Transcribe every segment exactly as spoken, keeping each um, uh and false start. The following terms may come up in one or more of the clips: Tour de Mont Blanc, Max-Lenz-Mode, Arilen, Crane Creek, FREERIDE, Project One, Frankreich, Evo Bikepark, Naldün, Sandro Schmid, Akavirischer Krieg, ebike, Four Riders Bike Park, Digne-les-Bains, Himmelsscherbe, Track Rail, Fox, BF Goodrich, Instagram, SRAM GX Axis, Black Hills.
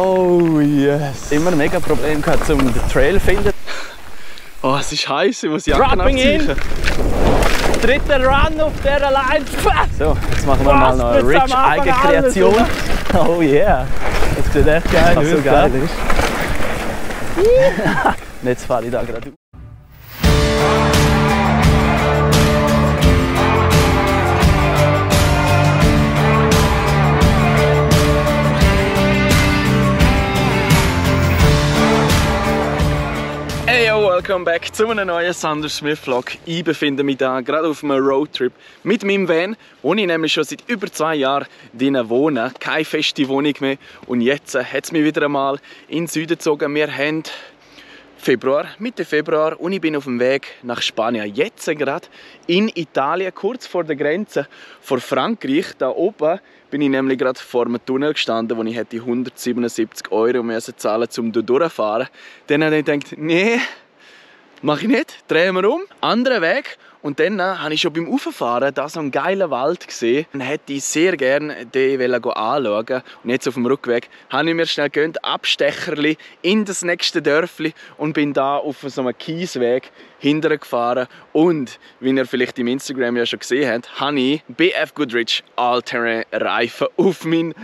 Oh yes! Immer ein mega Problem gehabt, zum den Trail zu finden. Oh, es ist heiß, ich muss die Jacken abziehen. Dritter Run auf dieser Line. So, jetzt machen wir mal noch eine Rich-Eigenkreation. Oh yeah! Das sieht echt geil aus. So geil ist. Und jetzt fahre ich da gerade. Willkommen back zu einem neuen Sandro Schmid Vlog. Ich befinde mich da gerade auf einem Roadtrip mit meinem Van, wo ich nämlich schon seit über zwei Jahren drinnen wohne. Keine feste Wohnung mehr. Und jetzt hat es mich wieder einmal in den Süden gezogen. Wir haben Februar, Mitte Februar, und ich bin auf dem Weg nach Spanien. Jetzt gerade in Italien, kurz vor der Grenze vor Frankreich. Da oben bin ich nämlich gerade vor einem Tunnel gestanden, wo ich hätte hundertsiebenundsiebzig Euro müssen zahlen, um da durchzufahren. Dann habe ich gedacht, nee, mache ich nicht, drehen wir um, anderen Weg. Und dann äh, habe ich schon beim Auffahren da so einen geilen Wald gesehen. Dann hätte ich sehr gerne den anschauen. Und jetzt auf dem Rückweg habe ich mir schnell gegönnt, Abstecherli in das nächste Dörfli, und bin da auf so einem Kiesweg hinterher gefahren. Und, wie ihr vielleicht im Instagram ja schon gesehen habt, habe ich B F Goodrich All-Terrain-Reifen auf meinen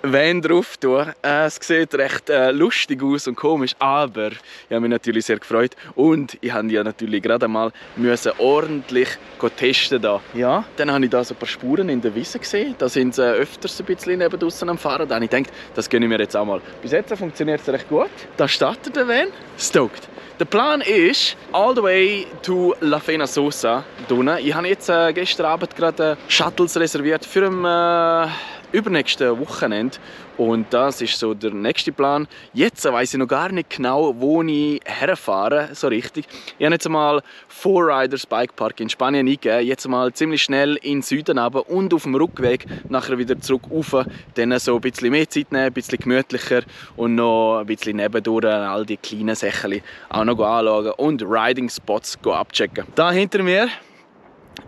Wenn drauf tun. Äh, es sieht recht äh, lustig aus und komisch, aber ich habe mich natürlich sehr gefreut, und ich musste ja natürlich gerade einmal müssen ordentlich testen da. Ja, dann habe ich da so ein paar Spuren in der Wiese gesehen, da sind sie öfters ein bisschen neben draußen am Fahren, da habe ich gedacht, das gönne ich mir jetzt auch mal. Bis jetzt funktioniert es recht gut. Da startet der Van, stoked. Der Plan ist all the way to La Fena Sosa. Ich habe jetzt äh, gestern Abend gerade Shuttles reserviert für den äh, übernächsten Wochenende, und das ist so der nächste Plan. Jetzt weiß ich noch gar nicht genau, wo ich herfahre, so richtig. Ich habe jetzt mal Four Riders Bike Park in Spanien eingegeben, jetzt mal ziemlich schnell in den Süden runter und auf dem Rückweg nachher wieder zurück rauf, dann so ein bisschen mehr Zeit nehmen, ein bisschen gemütlicher und noch ein bisschen nebendurch all die kleinen Sachen auch noch anschauen und Riding Spots abchecken. Da hinter mir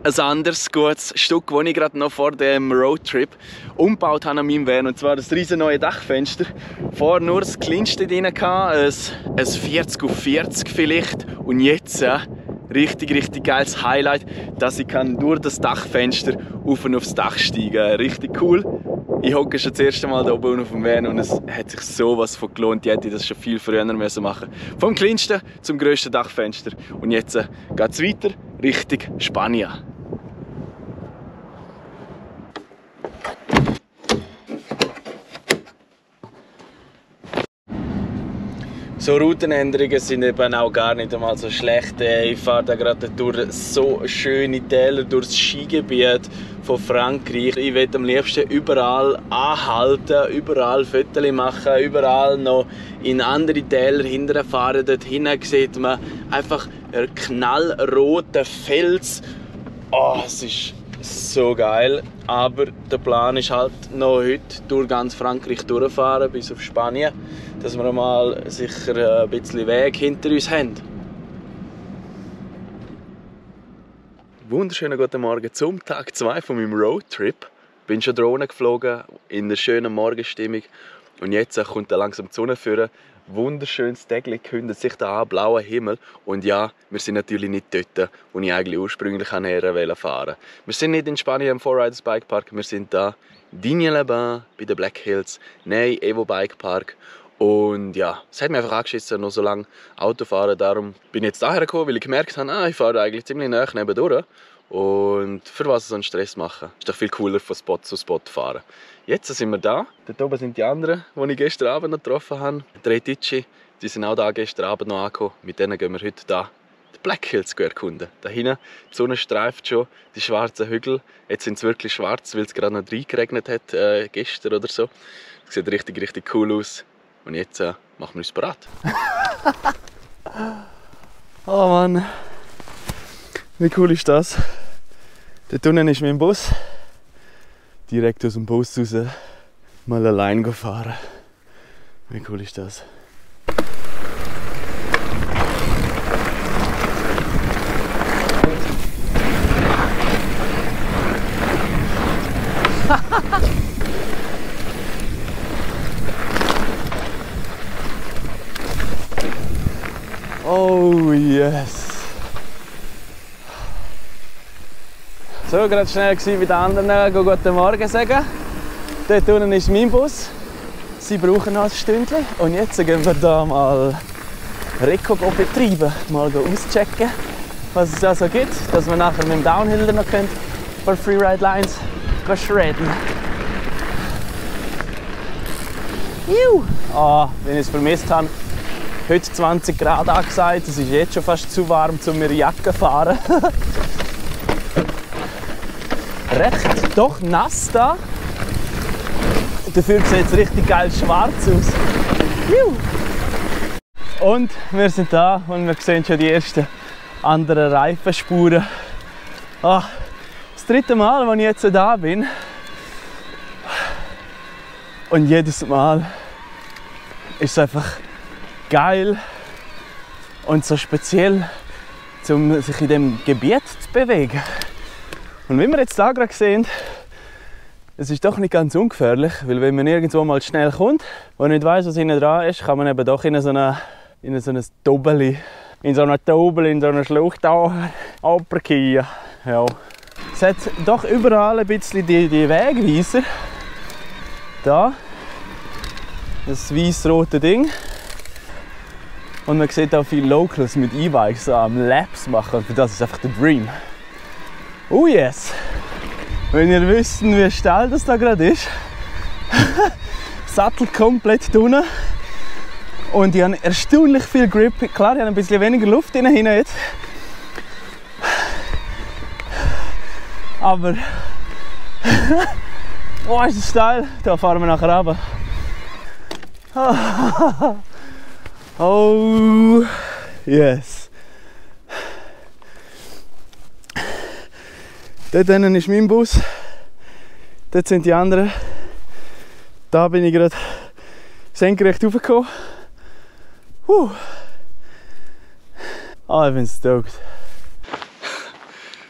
ein anderes gutes Stück, das ich gerade noch vor dem Roadtrip umgebaut habe an meinem Van. Und zwar das riesen neue Dachfenster. Vorher nur das kleinste drin, ein, ein vierzig auf vierzig vielleicht. Und jetzt äh, richtig, richtig geiles Highlight, dass ich kann durch das Dachfenster auf und aufs Dach steigen kann. Richtig cool. Ich hocke schon das erste Mal da oben auf dem Van und es hat sich sowas von gelohnt. Ich hätte das schon viel früher müssen machen müssen. Vom kleinsten zum grössten Dachfenster. Und jetzt äh, geht es weiter Richtung Spanien. So Routenänderungen sind eben auch gar nicht einmal so schlecht. Ich fahre da gerade durch so schöne Täler, durch das Skigebiet von Frankreich. Ich will am liebsten überall anhalten, überall Fotos machen, überall noch in andere Täler hinterfahren. Dort hinten sieht man einfach einen knallroten Fels. Oh, es ist so geil. Aber der Plan ist halt noch heute durch ganz Frankreich durchfahren, bis auf Spanien, dass wir mal sicher ein bisschen Weg hinter uns haben. Wunderschönen guten Morgen zum Tag zwei von meinem Roadtrip. Ich bin schon Drohne geflogen, in der schönen Morgenstimmung. Und jetzt kommt da langsam die Sonne führen. Wunderschönes Tägli kündet sich da an, blauer Himmel. Und ja, wir sind natürlich nicht dort, wo ich eigentlich ursprünglich an Herren fahren. Wir sind nicht in Spanien im Four Riders Bike Park, wir sind da Digne-les-Bains bei den Black Hills, nein, Evo Bikepark. Und ja, es hat mich einfach angeschissen, noch so lange Auto fahren. Darum bin ich jetzt daher gekommen, weil ich gemerkt habe, ah, ich fahre eigentlich ziemlich nah nebendurch. Und für was so einen Stress machen? Ist doch viel cooler, von Spot zu Spot zu fahren. Jetzt sind wir da. Dort oben sind die anderen, die ich gestern Abend noch getroffen habe. Drei Deutsche, die sind auch da gestern Abend noch angekommen. Mit denen gehen wir heute da die Black Hills erkunden. Da hinten, die Sonne streift schon die schwarzen Hügel. Jetzt sind sie wirklich schwarz, weil es gerade noch reingeregnet hat, äh, gestern oder so. Das sieht richtig, richtig cool aus. Und jetzt äh, machen wir uns bereit. Oh Mann. Wie cool ist das? Dort unten ist mein Bus. Direkt aus dem Bus raus mal allein gefahren. Wie cool ist das? yes! So, gerade schnell mit den anderen guten Morgen sagen. Dort unten ist mein Bus. Sie brauchen noch ein Stündchen. Und jetzt gehen wir hier mal Reco betreiben. Mal auschecken, was es da so gibt. Dass wir nachher mit dem Downhill noch können, ein paar Freeride Lines shredden. Juhu! Ah, wenn ich es vermisst habe. Heute zwanzig Grad angesagt. Es ist jetzt schon fast zu warm, um mir Jacke zu fahren. Recht doch nass da. Dafür sieht es richtig geil schwarz aus. Juhu. Und wir sind da und wir sehen schon die ersten anderen Reifenspuren. Ah, das dritte Mal, als ich jetzt da bin. Und jedes Mal ist es einfach geil und so speziell, um sich in diesem Gebiet zu bewegen. Und wie wir jetzt da gerade sehen, es ist doch nicht ganz ungefährlich, weil wenn man irgendwo mal schnell kommt und nicht weiß, was hinten dran ist, kann man eben doch in so eine, in so ein Tobeli, in so einer Tobel, in so einer Schlucht runtergehen. Ja. Es hat doch überall ein bisschen die, die Wegweiser. Da, das weiß-rote Ding. Und man sieht auch viele Locals mit E-Bikes so am Laps machen. Und für das ist einfach der Dream. Oh yes! Wenn ihr wisst, wie steil das da gerade ist. Sattel komplett unten. Und ich habe erstaunlich viel Grip. Klar, ich habe ein bisschen weniger Luft drin jetzt. Aber... oh, ist das steil. Da fahren wir nachher runter. Oh yes! Dort ist mein Bus, dort sind die anderen. Da bin ich gerade senkrecht hochgekommen. Huh. Oh, ich bin stoked.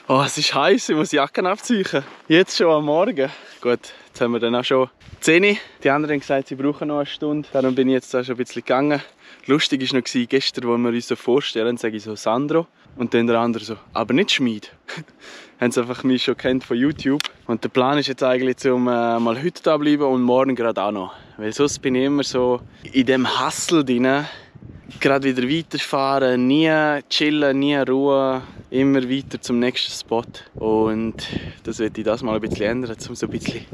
Oh, es ist heiß, ich muss die Jacken abziehen. Jetzt schon am Morgen. Gut, jetzt haben wir dann auch schon zehn Uhr. Die anderen haben gesagt, sie brauchen noch eine Stunde. Darum bin ich jetzt auch schon ein bisschen gegangen. Lustig war noch gestern, als wir uns so vorstellen, sage ich so Sandro. Und dann der andere so, aber nicht Schmid. Haben sie einfach mich schon kennt von YouTube. Und der Plan ist jetzt eigentlich, um äh, mal heute da bleiben und morgen gerade auch noch. Weil sonst bin ich immer so in dem Hustle drin. Gerade wieder weiterfahren, nie chillen, nie Ruhe. Immer weiter zum nächsten Spot. Und das werde ich das mal ein bisschen ändern, um so ein bisschen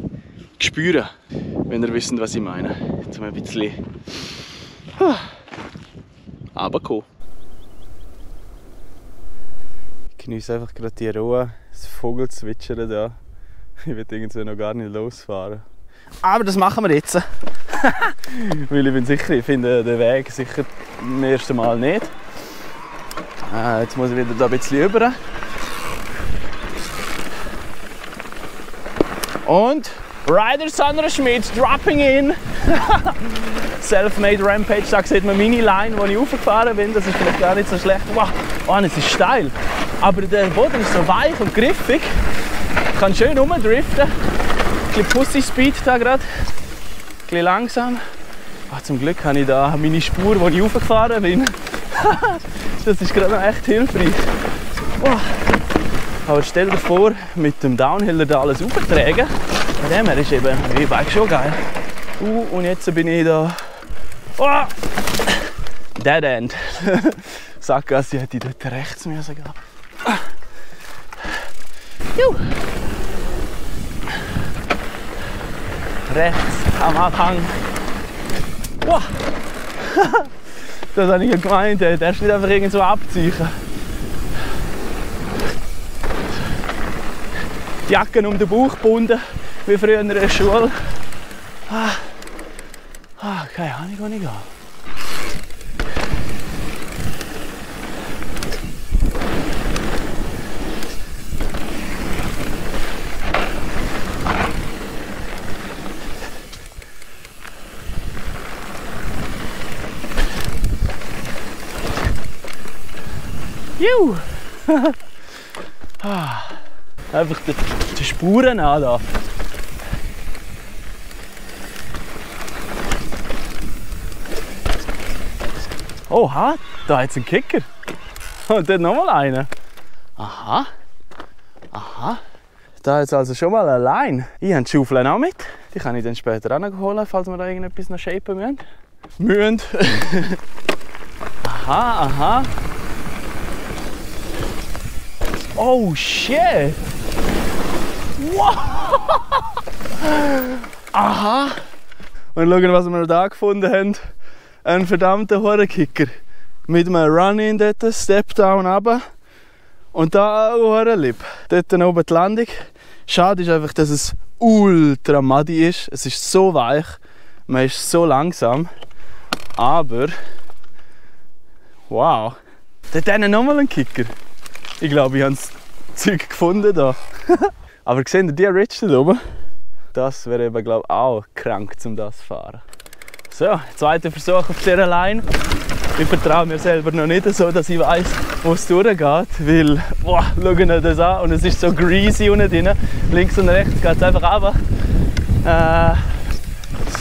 zu spüren. Wenn ihr wisst, was ich meine. Um ein bisschen... Ah. Aber cool. Ich genieße einfach gerade die Ruhe, das Vogelzwitschern da. Ich will irgendwie noch gar nicht losfahren. Aber das machen wir jetzt. Weil ich bin sicher, ich finde den Weg sicher im ersten Mal nicht. Äh, jetzt muss ich wieder da ein bisschen rüber. Und Rider Sandro Schmid dropping in. Self-made Rampage, da sieht man meine Line, wo ich aufgefahren bin, das ist vielleicht gar nicht so schlecht. Wow, oh, es ist steil, aber der Boden ist so weich und griffig. Ich kann schön rumdriften. Ein bisschen Pussy-Speed da gerade, ein bisschen langsam. Oh, zum Glück habe ich da meine Spur, wo ich aufgefahren bin. Das ist gerade noch echt hilfreich. Wow. Aber stell dir vor, mit dem Downhiller da alles auftragen. Bei dem her ist eben ein E-Bike schon geil. Uh, und jetzt bin ich da. Oh! Dead End. Sackgasse hätte ich dort rechts müssen gehen. Ah. Juh. Rechts am Abhang. Oh. Das habe ich ja gemeint, ey. Der steht einfach irgendwo abziehen. Die Jacken um den Bauch gebunden, wie früher in der Schule. Ah. Ah, keine Ahnung, wo ich gehe. Juhu! Ah. Einfach die, die Spuren an da. Oha, da hat es einen Kicker. Und dann nochmal eine. Aha. Aha. Da jetzt also schon mal allein. Ich habe die Schaufeln auch mit. Die kann ich dann später auch noch holen, falls wir da irgendetwas noch shapen müssen. Mühen. Aha, aha. Oh shit! Wow. Aha! Und schauen, was wir da gefunden haben. Ein verdammter Horrorkicker. Mit einem Run-In dort, Step-Down runter. Und da ein Horrorlip. Dort oben die Landung. Schade ist einfach, dass es ultra muddy ist. Es ist so weich. Man ist so langsam. Aber... wow! Dort hinten nochmal ein Kicker. Ich glaube, ich habe das Zeug gefunden da. Aber seht ihr die Ridge da oben? Das wäre eben, glaube ich, auch krank, um das zu fahren. So, zweiter Versuch auf dieser Line. Ich vertraue mir selber noch nicht so, dass ich weiß, wo es durchgeht. Weil, boah, schauen wir das an. Und es ist so greasy unten drin. Links und rechts geht es einfach runter. Äh,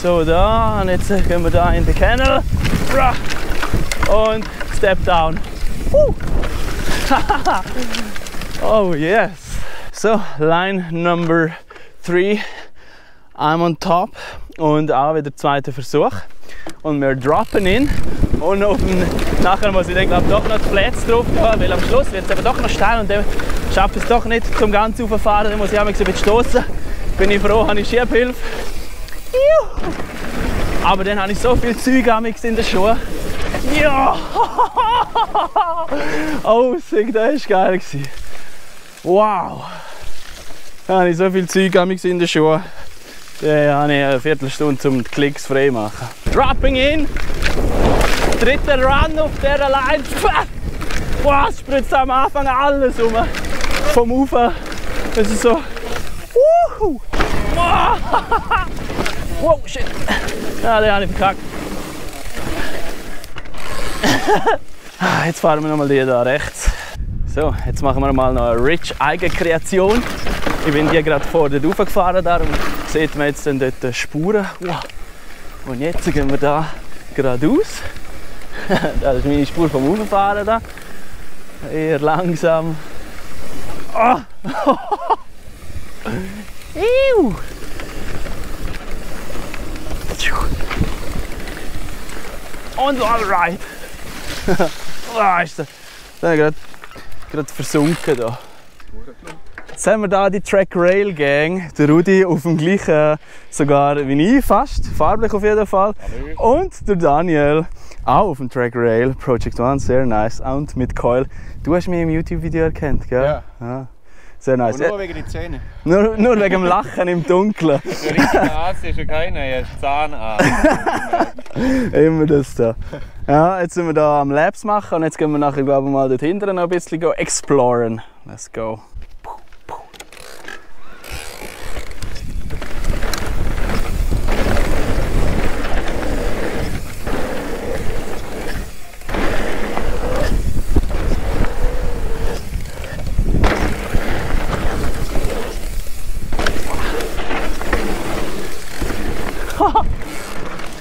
so, da. Und jetzt gehen wir da in den Canal. Und Step Down. Uh. Oh yes! So, Line Number three. I'm on top und auch wieder zweiter Versuch. Und wir droppen ihn. Und auf den, nachher muss ich dann, glaub, doch noch die Flats drauf gehen, weil am Schluss wird es aber doch noch steil und dann schaffe ich es doch nicht zum Ganzen rauffahren. Dann muss ich auch ein bisschen stoßen. Bin ich froh, habe ich Schiebhilfe. Juhu. Aber dann habe ich so viel Zeug in den Schuhen. Ja! Oh, sick, das war geil. Wow! Da habe ich so viel Zeug in den Schuhen. Da habe ich eine Viertelstunde, um die Klicks frei zu machen. Dropping in! Dritter Run auf dieser Line. Wow, es spritzt am Anfang alles rum. Vom Ufer. Das ist so... Wow! Wow, shit! Ja, den habe ich verkackt. Jetzt fahren wir nochmal die da rechts. So, jetzt machen wir mal noch eine Ridge-Eigenkreation. Ich bin hier gerade vor dort raufgefahren, darum sieht man jetzt dann dort Spuren. Wow. Und jetzt gehen wir da geradeaus. Das ist meine Spur vom Rauffahren da. Eher langsam. Oh. Ew. Und alright. Oh, ist der, der gerade, gerade versunken da. Jetzt haben wir da die Track Rail Gang, der Rudi auf dem gleichen, sogar wie ich fast, farblich auf jeden Fall. Und der Daniel, auch auf dem Track Rail, Project One, sehr nice. Und mit Coil. Du hast mich im YouTube-Video erkannt, gell? Ja. Ja. Sehr nice. Aber nur wegen den Zähnen. Nur, nur wegen dem Lachen im Dunkeln. Der richtige Arzt ist ja keiner, er ist Zahnarzt. Immer das da. Ja, jetzt sind wir hier am Labs machen und jetzt gehen wir nachher, glaube ich, mal dort hinten noch ein bisschen exploren. Let's go.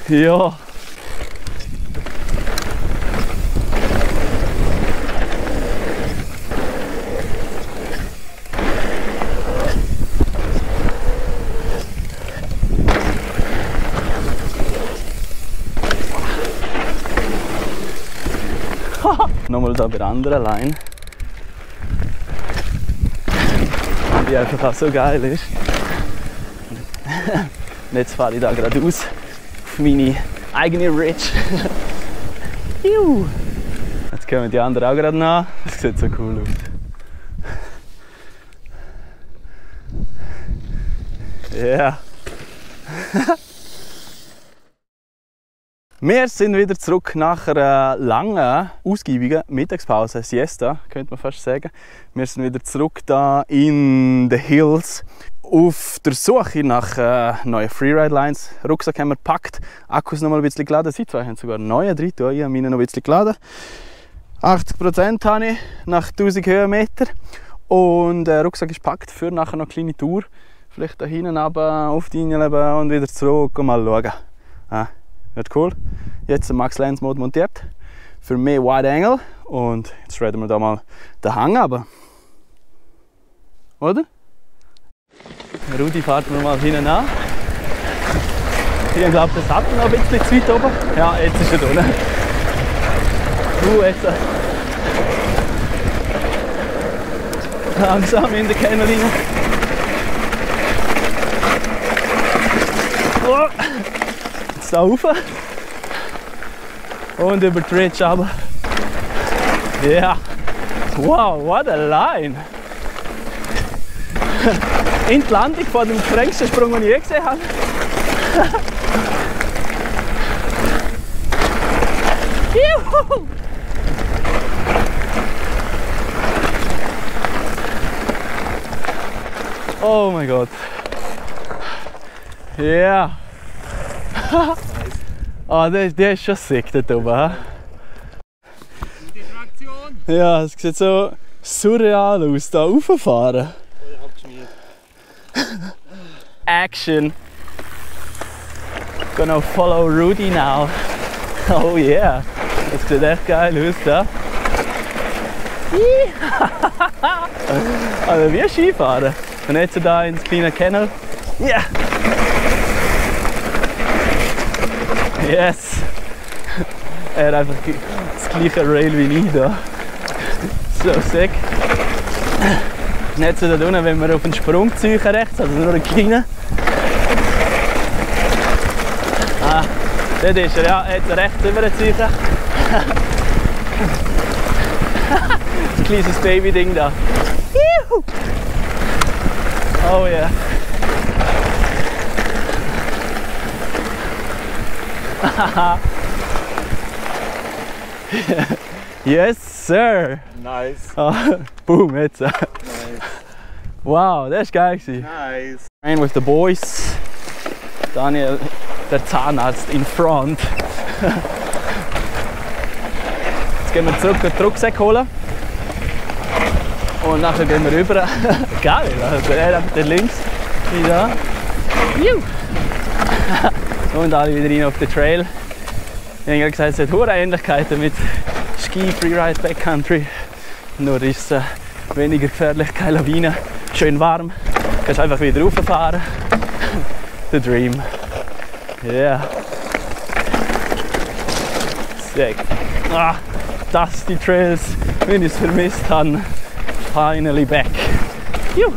Ja. Nochmal da bei der anderen Line. Die einfach auch so geil ist. Und jetzt fahre ich da geradeaus. Meine eigene Ridge. Jetzt kommen die anderen auch gerade nach. Das sieht so cool aus. Ja. Yeah. Wir sind wieder zurück nach einer langen, ausgiebigen Mittagspause, Siesta, könnte man fast sagen. Wir sind wieder zurück da in den Hills. Auf der Suche nach äh, neuen Freeride-Lines. Rucksack haben wir gepackt, Akkus noch mal ein bisschen geladen. Sie zwei haben sogar neue drin, ich habe meine noch ein bisschen geladen. achtzig Prozent habe ich nach tausend Höhenmeter. Und der äh, Rucksack ist gepackt für nachher noch eine kleine Tour. Vielleicht da hinten runter, auf die Digne-les-Bains und wieder zurück und mal schauen. Ah, wird cool. Jetzt Max-Lenz-Mode montiert. für mehr Wide Angle. Und jetzt raten wir da mal den Hang runter. Oder? Rudi fährt mir mal hinten an. Ich glaube, der Sattel noch ein bisschen zu weit oben. Ja, jetzt ist er da. Uh, jetzt. Langsam in der Kanne rein. Oh. Jetzt da rauf. Und über die Ridge runter. Ja. Yeah. Wow, what a line! In die Landung von dem strengsten Sprung, den ich je gesehen habe. Juhu! Oh mein Gott! Ja! Yeah. Oh, der, der ist schon sick da oben. Die Traktion! Ja, es sieht so surreal aus, da rauffahren. Action! Gonna follow Rudy now. Oh yeah! Das sieht echt geil aus da. Also wie Skifahren. Und jetzt da ins kleine Kennel. Yeah. Yes! Er hat einfach das gleiche Rail wie ich da. So sick. Und jetzt da unten, wenn wir auf den Sprung ziehen rechts, also nur einen kleinen. Ah, dort ist er, ja, jetzt rechts rüberziehen. Das kleines Baby-Ding da. Juhu. Oh yeah. Yes, sir. Nice. Oh, boom, jetzt. Nice. Wow, das war geil. Nice. Train with the boys. Daniel, der Zahnarzt in front. Jetzt gehen wir zurück und den Rucksack holen. Und nachher gehen wir rüber. Geil, also er hat den links. Wieder. Und alle wieder rein auf den Trail. Ich habe gesagt, es hat hohe Ähnlichkeiten mit Ski, Freeride, Backcountry. Nur ist es weniger gefährlich, keine Lawine, schön warm. Du kannst einfach wieder rauffahren. The dream. Yeah. Sick. Ah, das die Trails, wenn ich es vermisst habe. Finally back. Juh.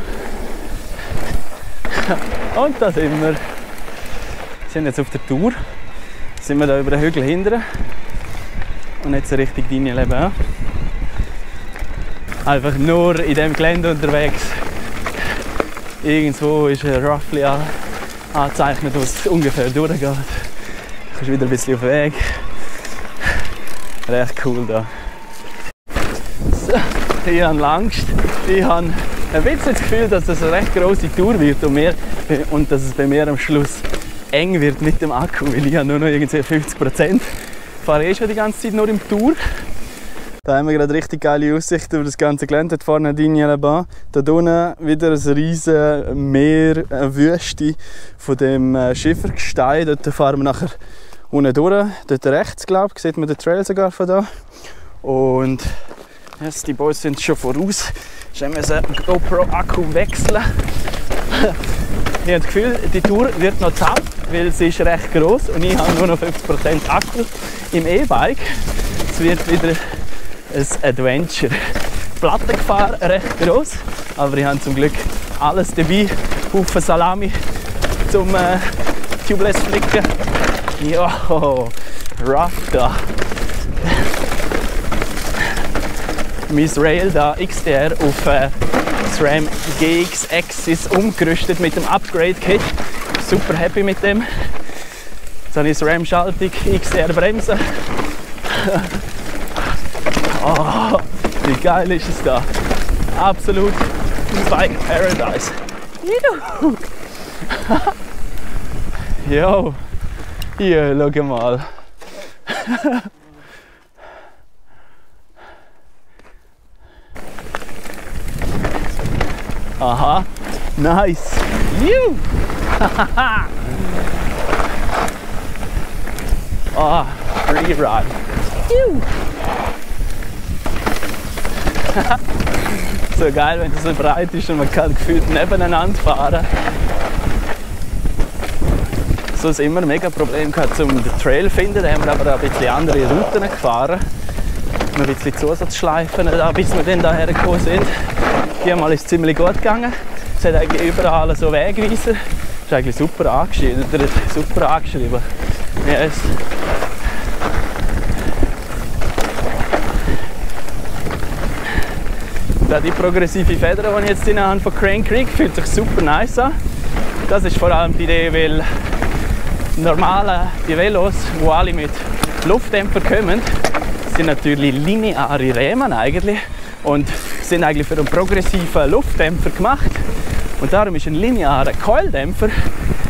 Und da sind wir. Wir sind jetzt auf der Tour, sind wir da über den Hügel hinten und jetzt Richtung Digne-les-Bains. Einfach nur in diesem Gelände unterwegs. Irgendwo ist ein Roughly angezeichnet, wo es ungefähr durchgeht. Du kommst wieder ein bisschen auf den Weg. Recht cool da. So, ich habe Angst. Ich habe ein bisschen das Gefühl, dass das eine recht grosse Tour wird und, mir, und dass es bei mir am Schluss eng wird mit dem Akku, weil ich habe nur noch irgendwie fünfzig Prozent. Ich fahre eh schon die ganze Zeit nur im Tour. Da haben wir gerade richtig geile Aussicht über das ganze Gelände. Da vorne Digne-les-Bains. Da unten wieder ein riesiges Meer, eine Wüste von dem Schiefergestein. Dort fahren wir nachher unten durch. Dort rechts, glaube ich, sieht man den Trail sogar von da. Und yes, die Boys sind schon voraus. Ich muss den GoPro-Akku wechseln. Ich habe das Gefühl, die Tour wird noch zapp, weil sie ist recht gross und ich habe nur noch fünfzig Prozent Akku im E-Bike. Es wird wieder ein Adventure. Die Plattengefahr recht gross, aber ich habe zum Glück alles dabei. Haufen Salami zum äh, Tubeless flicken. Joho, rough da. Mein Rail da X D R auf äh, SRAM G X Axis umgerüstet mit dem Upgrade-Kit. Super happy mit dem. Jetzt habe ich SRAM-Schaltung, X R-Bremse. Oh, wie geil ist es da. Absolut Bike Paradise. Jo, hier, schau mal. Aha, nice! Juhu! Ah, Freeride! Juhu! So geil, wenn es so breit ist und man kann gefühlt nebeneinander fahren. So ist immer ein mega Problem gehabt, um den Trail zu finden. Da haben wir aber ein bisschen andere Routen gefahren. Ein bisschen Zusatzschleifen, bis wir dann hierher gekommen sind. Diesmal ist es ziemlich gut gegangen. Es hat eigentlich überall so Wegweiser. Das ist eigentlich super angeschrieben. Super angeschrieben. Yes. Die progressive Feder, die ich jetzt in der Hand von Crane Creek, fühlt sich super nice an. Das ist vor allem die Idee, weil normale die Velos, die alle mit Luftdämpfer kommen, sind natürlich lineare Rämen eigentlich und sind eigentlich für einen progressiven Luftdämpfer gemacht. Und darum ist ein linearer Coildämpfer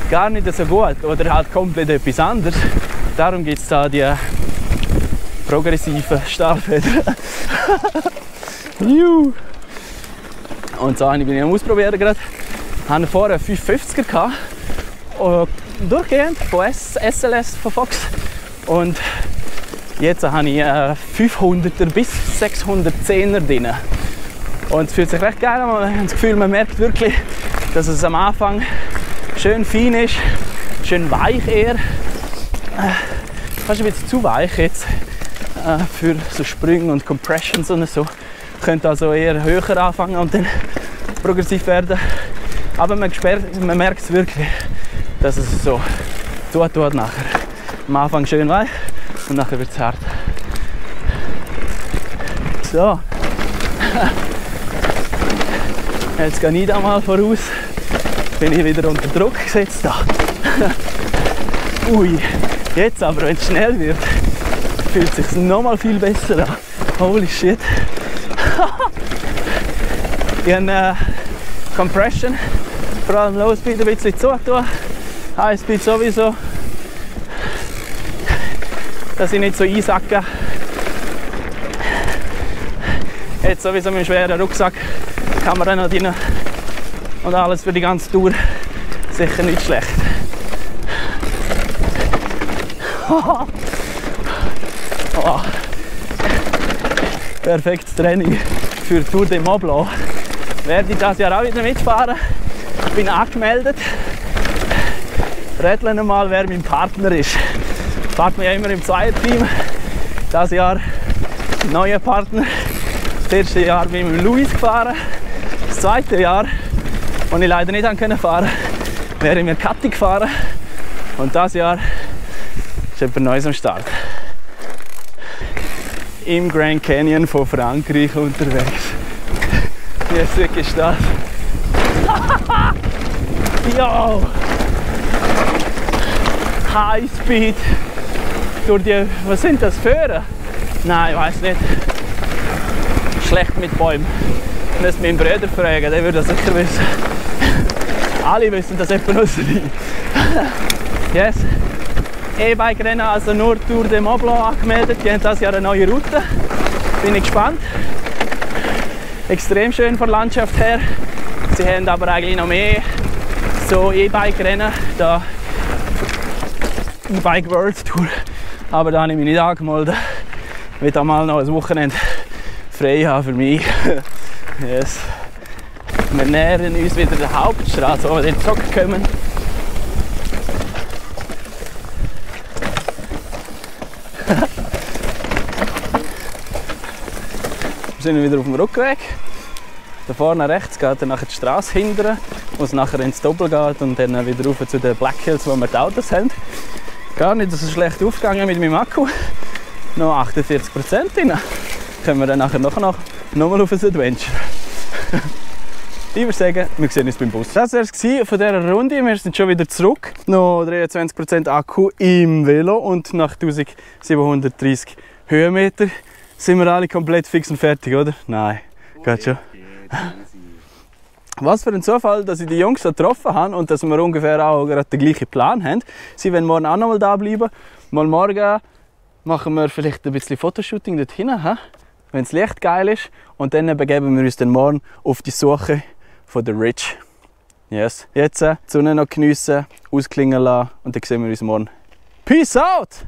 gar nicht so gut oder halt komplett etwas anderes. Darum gibt es da die progressive Stahlfeder. Juhu. Und so eine bin ich am Ausprobieren gerade. Ich hatte vorher einen fünfhundertfünfziger und durchgehend von S L S von Fox. Und jetzt habe ich einen fünfhunderter bis sechshundertzehner drin. Und es fühlt sich recht geil an. Man hat das Gefühl, man merkt wirklich, dass es am Anfang schön fein ist, schön weich eher. Fast ein bisschen zu weich jetzt für so Sprünge und Compressions und so. Könnte also eher höher anfangen und dann progressiv werden. Aber man, man merkt es wirklich, dass es so tut, tut nachher. Am Anfang schön weich und nachher wird es hart. So. Jetzt gehe ich da mal voraus. Bin ich wieder unter Druck gesetzt. Da. Ui, jetzt aber, wenn es schnell wird, fühlt es sich noch mal viel besser an. Holy shit. Ich habe äh, Compression, vor allem Low-Speed ein bisschen zu tun, High-Speed sowieso, dass ich nicht so einsacke. Jetzt sowieso mit dem schweren Rucksack, Kamera noch drin und alles für die ganze Tour, sicher nicht schlecht. Oh. Perfektes Training für Tour de Mont Blanc. Werde ich das Jahr auch wieder mitfahren. Ich bin angemeldet. Rätseln mal, wer mein Partner ist. Ich fahrt mich ja immer im Zweierteam. Das Jahr neuer Partner. Das erste Jahr bin ich mit Luis gefahren. Das zweite Jahr, das ich leider nicht können fahren konnte, wäre ich mit Kathi gefahren. Und das Jahr ist etwas Neues am Start. Im Grand Canyon von Frankreich unterwegs. Jetzt wirklich das. Yo! High Speed. Durch die, was sind das für? Nein, ich weiß nicht. Schlecht mit Bäumen. Ich müsste meinen Bruder fragen, der würde das sicher wissen. Alle wissen das etwa außer ich. Yes. E-Bike-Rennen, also nur Tour de Mont Blanc angemeldet. Die haben dieses Jahr eine neue Route. Bin ich gespannt. Extrem schön von der Landschaft her. Sie haben aber eigentlich noch mehr so E-Bike-Rennen. Da Bike World Tour. Aber da habe ich mich nicht angemeldet. Ich will da mal noch ein Wochenende frei haben für mich. Yes. Wir nähern uns wieder der Hauptstraße, wo wir den Zock kommen. Wir sind wieder auf dem Rückweg. Da vorne rechts geht dann nachher die Straße hindern, wo es nachher ins Doppel geht und dann wieder rauf zu den Black Hills, wo wir die Autos haben. Gar nicht so schlecht aufgegangen mit meinem Akku. Noch achtundvierzig Prozent drin. Können wir dann nachher noch, noch, noch mal auf ein Adventure. Ich würde sagen, wir sehen uns beim Bus. Das war es von dieser Runde. Wir sind schon wieder zurück. Noch dreiundzwanzig Prozent Akku im Velo und nach eintausendsiebenhundertdreissig Höhenmeter. Sind wir alle komplett fix und fertig, oder? Nein, geht schon. Was für ein Zufall, dass ich die Jungs da getroffen habe und dass wir ungefähr auch gerade den gleichen Plan haben. Sie werden morgen auch noch mal da bleiben. Mal morgen machen wir vielleicht ein bisschen Fotoshooting dort hin, wenn das Licht geil ist. Und dann begeben wir uns dann morgen auf die Suche von der Rich. Yes. Jetzt die Sonne noch geniessen, ausklingen lassen und dann sehen wir uns morgen. Peace out!